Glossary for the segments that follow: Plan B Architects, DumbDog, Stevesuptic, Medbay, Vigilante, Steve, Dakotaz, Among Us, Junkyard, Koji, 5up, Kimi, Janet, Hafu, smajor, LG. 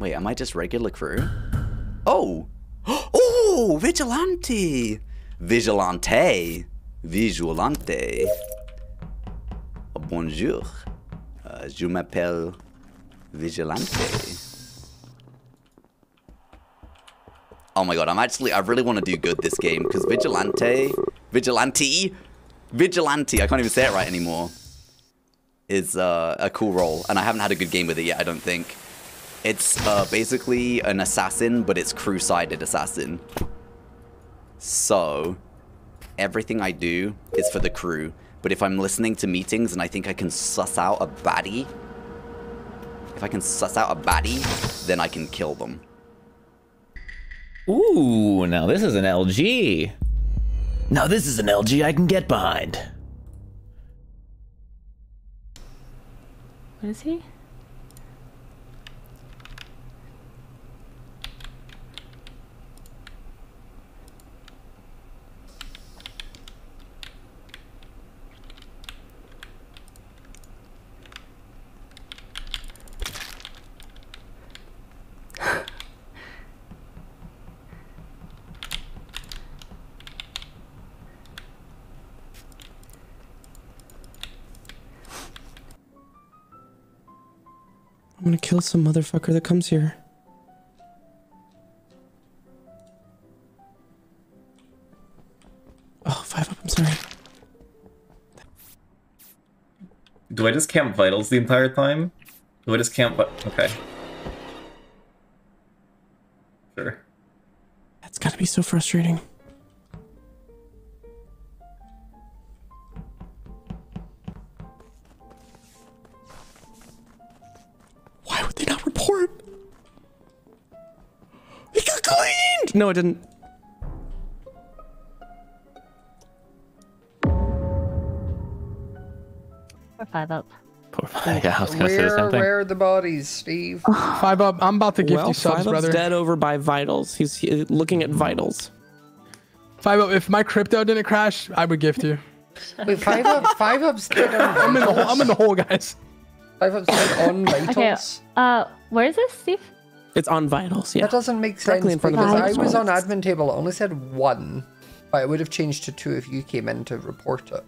Wait, am I just regular crew? Oh! Oh! Vigilante! Vigilante! Vigilante! Bonjour. Je m'appelle Vigilante. Oh my god, I really want to do good this game, because Vigilante, I can't even say it right anymore, is a cool role, and I haven't had a good game with it yet, I don't think. It's basically an assassin, but it's crew-sided assassin. So, everything I do is for the crew, but if I'm listening to meetings and I think I can suss out a baddie, then I can kill them. Ooh, now this is an LG. Now this is an LG I can get behind. What is he? I'm gonna kill some motherfucker that comes here. Oh, 5up, I'm sorry. Do I just camp vitals the entire time? Do I just camp okay. Sure. That's gotta be so frustrating. No, it didn't. Poor 5up. Poor 5up. Yeah, I was gonna say the same thing. Where are the bodies, Steve? 5up, I'm about to give you subs, brother. 5up's dead over by vitals. He's looking at vitals. 5up, if my crypto didn't crash, I would gift you. Wait, 5up's dead on vitals. I'm in the hole, guys. 5up's dead on vitals. Okay, where is this, Steve? It's on vitals, yeah. That doesn't make sense because I was on admin table. It only said 1, but it would have changed to 2 if you came in to report it.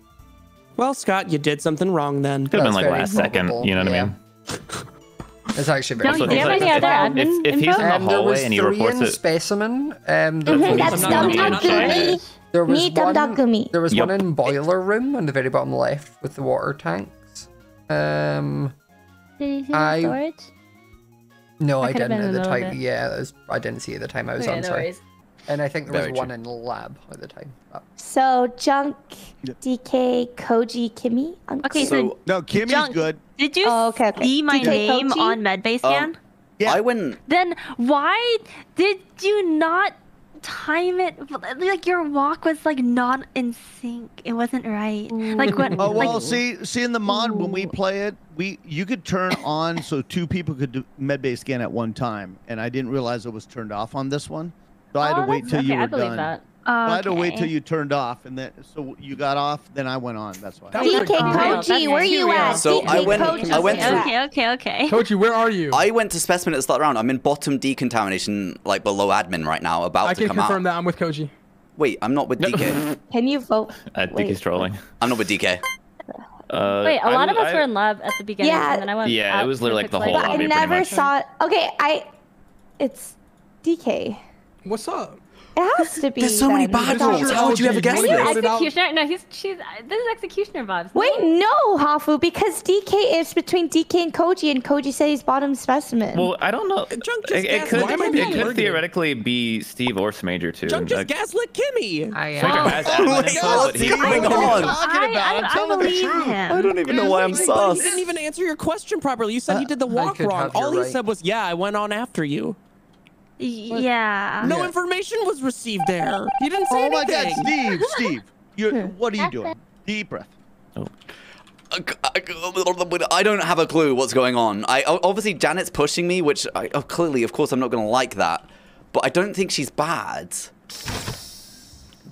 Well, Scott, you did something wrong then. Could have been like last second, you know what I mean? It's actually very funny. If he's in the hallway and he reports it. Specimen, that's DumbDog. There was one in boiler room on the very bottom left with the water tanks. Did he storage? No, I didn't at the time. Yeah, I didn't see at the time I was on, sorry. And I think there was one in lab at the time. So, Junk, DK, Koji, Kimmy? Okay, so... No, Kimmy's good. Did you see my name on Medbay scan? Yeah. I wouldn't... Then why did you not time it? Like, your walk was, like, not in sync. It wasn't right. Like, what... Oh, well, see in the mod, when we play it, you could turn on so 2 people could do medbay scan at one time, and I didn't realize it was turned off on this one, so I had to wait till you were done. I had to wait till you turned off, and then so you got off, then I went on. That's why. DK Koji, where are you at? So I went. Okay. Koji, where are you? I went to specimen at the start round. I'm in bottom decontamination, like below admin right now, about to come out. I can confirm that I'm with Koji. Wait, I'm not with DK. Can you vote? DK's trolling. I'm not with DK. Wait, a lot of us were in lab at the beginning, and then I went. Yeah, it was literally like the whole lobby. I never saw. Okay, it's DK. What's up? It has to be. There's so many bottles. How would you ever guess this? Executioner? No, she's. This is executioner vibes. Wait, no, Hafu, because DK is between DK and Koji said he's bottom specimen. Well, I don't know. Junk just it could theoretically be Steve or Smajor too. Junk just gaslit Kimmy. I am. I don't even know why I'm sauce. You didn't even answer your question properly. You said you did the walk wrong. All he said was, "Yeah, I went on after you." Yeah. No information was received there. You didn't say anything. Oh my God, Steve, what are you doing? Deep breath. Oh. I don't have a clue what's going on. Obviously Janet's pushing me, which clearly, of course, I'm not going to like that. But I don't think she's bad.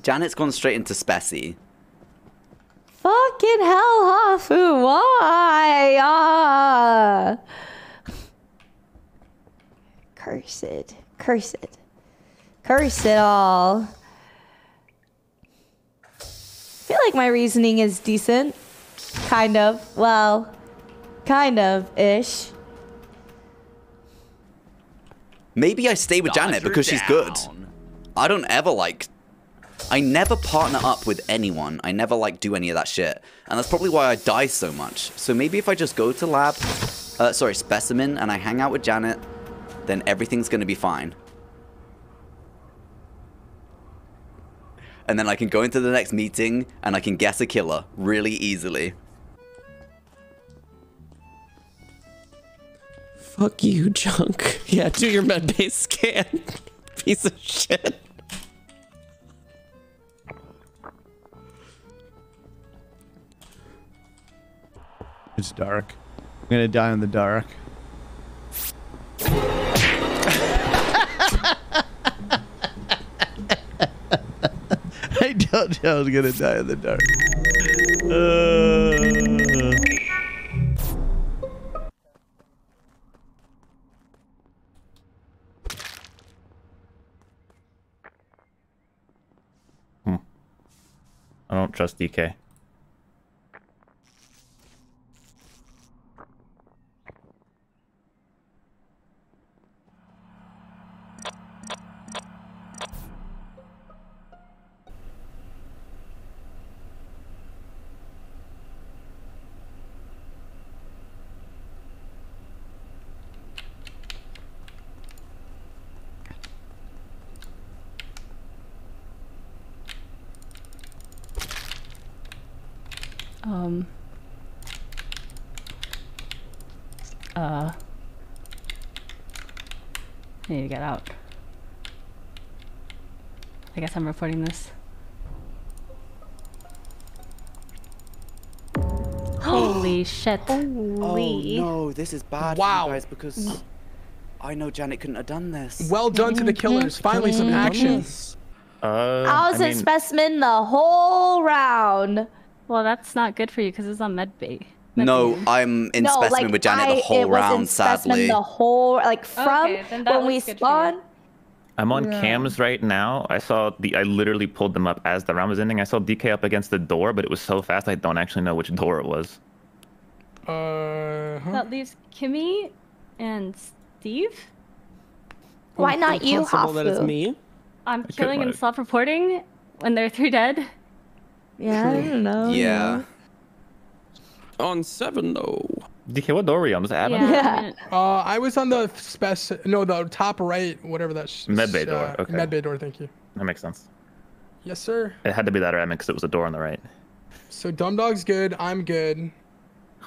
Janet's gone straight into Spessy. Fucking hell, Hafu, why? Cursed. Cursed. Curse it all. I feel like my reasoning is decent. Kind of. Well, kind of-ish. Maybe I stay with Janet because she's good. I don't ever, like... I never partner up with anyone. I never, like, do any of that shit. And that's probably why I die so much. So maybe if I just go to lab... sorry, specimen, and I hang out with Janet, then everything's gonna be fine. And then I can go into the next meeting, and I can guess a killer really easily. Fuck you, Junk. Yeah, do your medbay scan. Piece of shit. It's dark. I'm gonna die in the dark. I told you I was gonna die in the dark. I don't trust DK. I need to get out. I guess I'm reporting this. Holy shit. Holy. Oh no, this is bad for you guys because I know Janet couldn't have done this. Well done to the killers. Finally some action. I was a specimen the whole round. Well, that's not good for you because it's on medbay. No, I'm in specimen like with Janet the whole round, sadly. The whole, like, from when we spawn. I'm on cams right now. I saw the, I literally pulled them up as the round was ending. I saw DK up against the door, but it was so fast I don't actually know which door it was. That leaves Kimmy and Steve. Why not you, Hafu? That it's me? I'm killing and self-reporting when there are 3 dead. Yeah, I don't know. Yeah. On 7 though. DK, what door were you on? Was it Adam? Yeah. I was on the the top right, whatever that's medbay door. Okay. Medbay door, thank you. That makes sense. Yes, sir. It had to be that or Adam because it was a door on the right. So DumbDog's good. I'm good.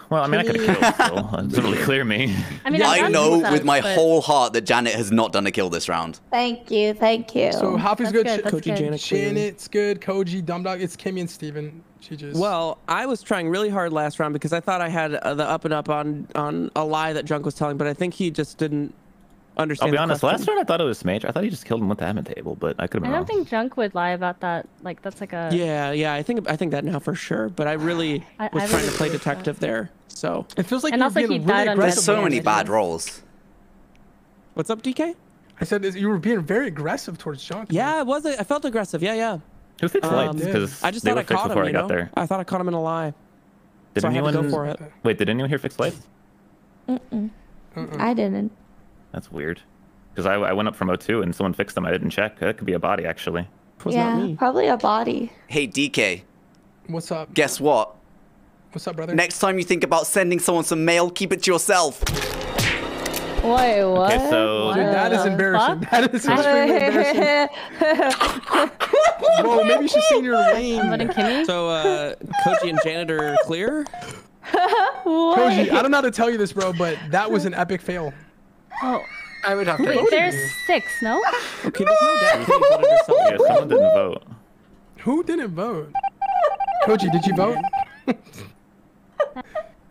Well, I mean, Kimmy... I could have killed. Still. It doesn't really clear me. I mean, I know with my whole heart that Janet has not done a kill this round. Thank you, thank you. So Hafu's good. Koji, Janet, Janet's good. Koji, DumbDog, it's Kimmy and Steven. Well, I was trying really hard last round because I thought I had the up and up on a lie that Junk was telling, but I think he just didn't understand. I'll be honest, last round I thought it was Smajor. I thought he just killed him with the admin table, but I could have been wrong. I don't think Junk would lie about that. Like that's like a yeah. I think that now for sure. But I really was trying to play detective there, so it feels like you're being really aggressive. There's so many bad rolls. What's up, DK? I said you were being very aggressive towards Junk. Yeah, I was. I felt aggressive. Yeah, yeah. Who fixed lights? Because I just thought I caught him. You know? I thought I caught him in a lie. Did anyone? I had to go for it. Wait, did anyone here fix lights? I didn't. That's weird. Because I went up from O2 and someone fixed them. I didn't check. That could be a body actually. It was not me. Probably a body. Hey DK. What's up? Guess what? What's up, brother? Next time you think about sending someone some mail, keep it to yourself. Wait, what? Okay, so dude, that is embarrassing. That is extremely embarrassing. Whoa, maybe you should stay in your lane. So, Koji and Janet are clear? Koji, I don't know how to tell you this, bro, but that was an epic fail. Oh, I would have to. Wait, there's 6, no? Okay, there's no doubt. Yeah, someone didn't vote. Who didn't vote? Koji, did you vote?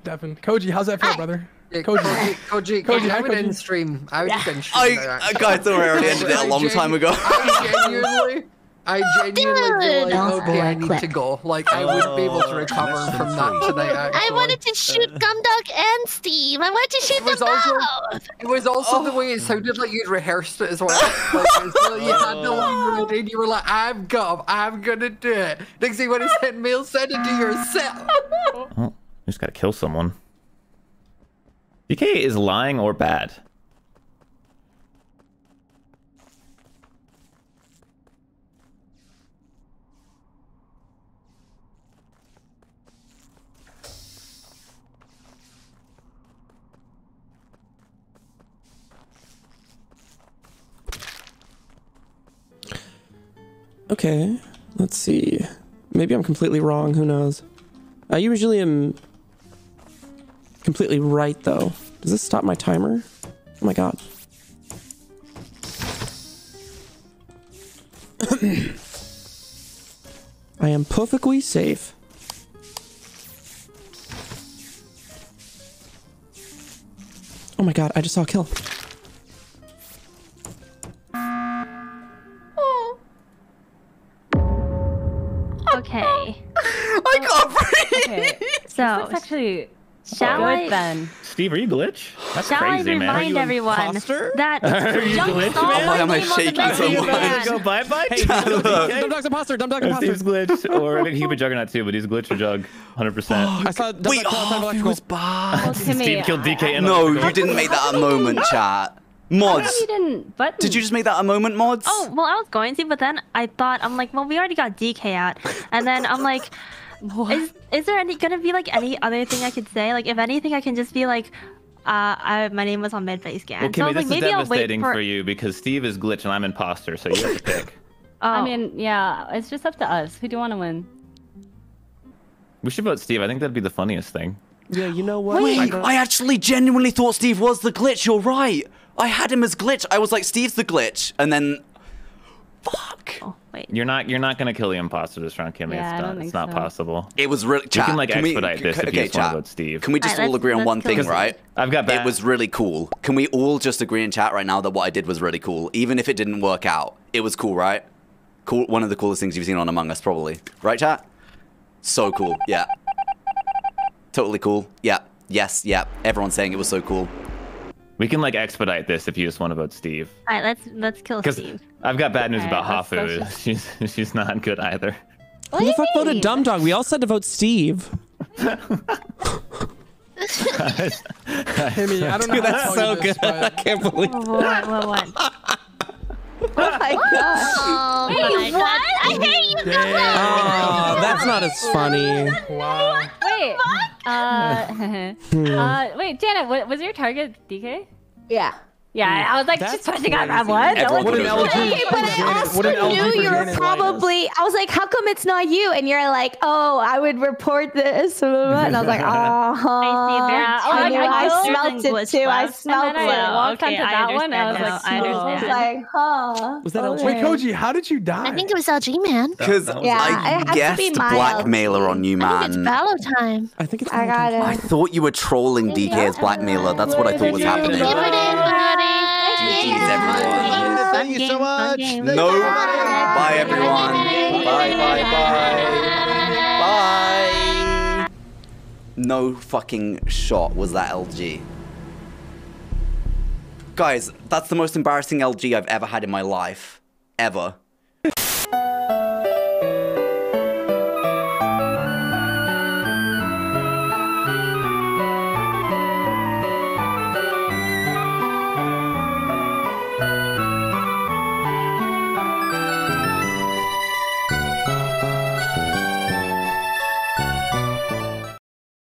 Devin. Koji, how's that feel, brother? Yeah, Koji, I would end stream. I would just end stream. Guys, I already ended it a long time ago. I genuinely I genuinely feel like, okay, I need to go. Like, I wouldn't be able to recover from that today, actually. I wanted to shoot DumbDog and Steve. I wanted to shoot them both. It was also the way it sounded like you'd rehearsed it as well. Like, you had the line ready, and you were like, I'm gonna do it. Next thing when I said, Mel said it to yourself. Oh, I just gotta kill someone. DK is lying or bad. Okay, let's see. Maybe I'm completely wrong, who knows? I usually am completely right, though. Does this stop my timer? Oh my god. I am perfectly safe. Oh my god, I just saw a kill. Okay. I got free. Okay. So it's actually good then. Steve, are you glitch? That's crazy, man. Shall I remind everyone that Junk saw my name on the message. Go bye bye. Hey, DumbDog's imposter. DumbDog's imposter. Steve's glitched, or I think he could be Juggernaut too, but he's glitch or Jug, 100%. I saw DumbDog. He was bad. Steve killed DK. No, you didn't make that a moment, chat. Mods, you didn't button. Did you just make that a moment, Mods? Oh, well, I was going to, but then I thought, I'm like, well, we already got DK out. And then I'm like, is there gonna be like any other thing I could say? Like, if anything, I can just be like, my name was on mid-play scan. Okay, so this is devastating for you because Steve is glitch and I'm imposter, so you have to pick. I mean, yeah, it's just up to us. Who do you want to win? We should vote Steve. I think that'd be the funniest thing. Yeah, you know what? Wait, I actually genuinely thought Steve was the glitch. You're right. I had him as glitch. I was like, Steve's the glitch, and then, fuck. Oh, wait. You're not gonna kill the imposter this round, Kimmy. Yeah, it's not possible. It was really. Chat, you can like expedite this if you just want to vote Steve. Can we just all agree on one thing, right? I've got that. It was really cool. Can we all just agree in chat right now that what I did was really cool, even if it didn't work out? It was cool, right? Cool. One of the coolest things you've seen on Among Us, probably. Right, chat? So cool. Yeah. Totally cool. Yeah. Yes. Yeah. Everyone's saying it was so cool. We can like expedite this if you just want to vote Steve. All right, let's kill Steve. I've got bad news about Hafu. She's not good either. What Who the fuck voted DumbDog? We all said to vote Steve. Kimmy, I don't know. Dude, that's so good. I can't believe. What? Oh my god! Wait, what? I hate you guys. Oh, that's not as funny. Wow. Wait. Wait, Janet, was your target DK? Yeah. Yeah, I was like that's just pushing on that one. But I also knew you were probably. I was like, how come it's not you? And you're like, oh, I would report this. And I was like, oh, I smelled it too. I smelled it. I walked onto that one. I was like, oh. Was that LG? Wait, Koji, how did you die? I think it was LG, man. Because I guessed blackmailer on you, man. It's battle time. I think it's. I got it. I thought you were trolling DK as blackmailer. That's what I thought was happening. Thank you so much. No. Bye, everyone. Bye. No fucking shot was that LG. Guys, that's the most embarrassing LG I've ever had in my life. Ever.